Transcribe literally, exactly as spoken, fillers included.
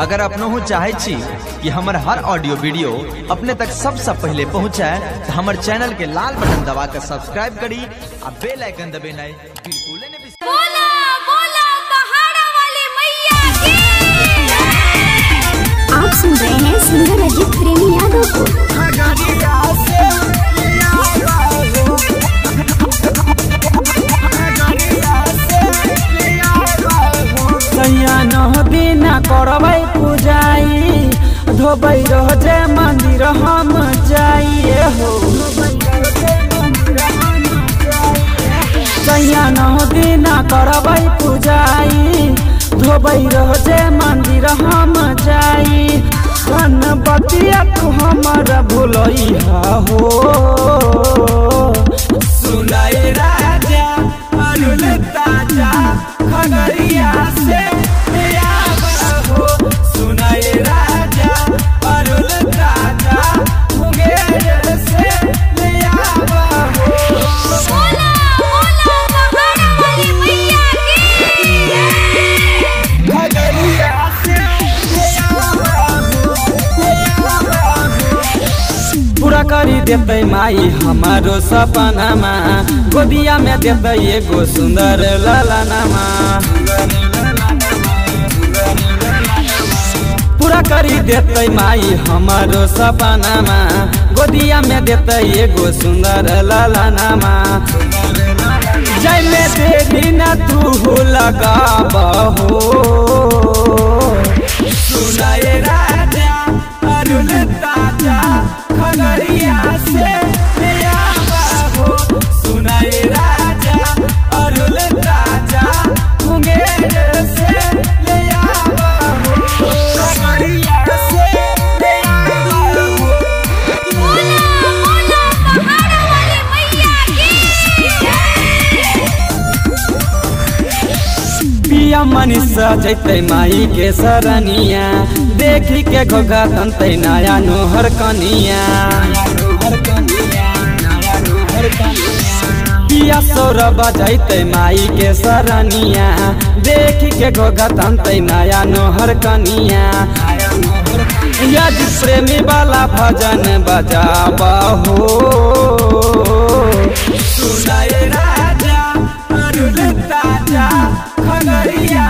अगर अपनों चाहे छी कि हमार हर ऑडियो वीडियो अपने तक सबसे पहले पहुँचाए तो हमारे चैनल के लाल बटन दबा कर सब्सक्राइब करी और बेल आइकन दबेनाई बिल्कुल आप सुन रहे हैं सिंगर अजीत प्रेमी यादव को। करबै पूजाई धोबै रोजे मंदिर हम जाइए हो सैया नौ दिना करबै पूजाई धोबै रोजे मंदिर हम जाई धन बतिया तू हमारा भुलैया हो सुनाए राजा अनुलता जा खगरिया से करी देते माई हमारो सपना माँ गोदिया में देते एगो सुंदर ललना माँ पूरा करी देते माई हमारो सपना माँ गोदिया में देते एगो सुंदर ललना माँ जैसे देरी ना तू हो लगा बहो सुनाए राजा अनुलता जा खगरिया से पिया बाबू सुनाए राजा अरुल राजा मुंगेर से ले आओ खगरिया से ले आओ बोला बोला पहाड़ वाले मैया की पिया मनीषा जैते माई के सरनिया देखी के घोघा तंते नया नोहर कनिया पिया सौरभ जैते माई के सरनिया देखी के घोघा तंते नया नोहर कनिया अजीत प्रेमी वाला भजन बजावा हो सुनाए राजा अरुल ताजा खगरिया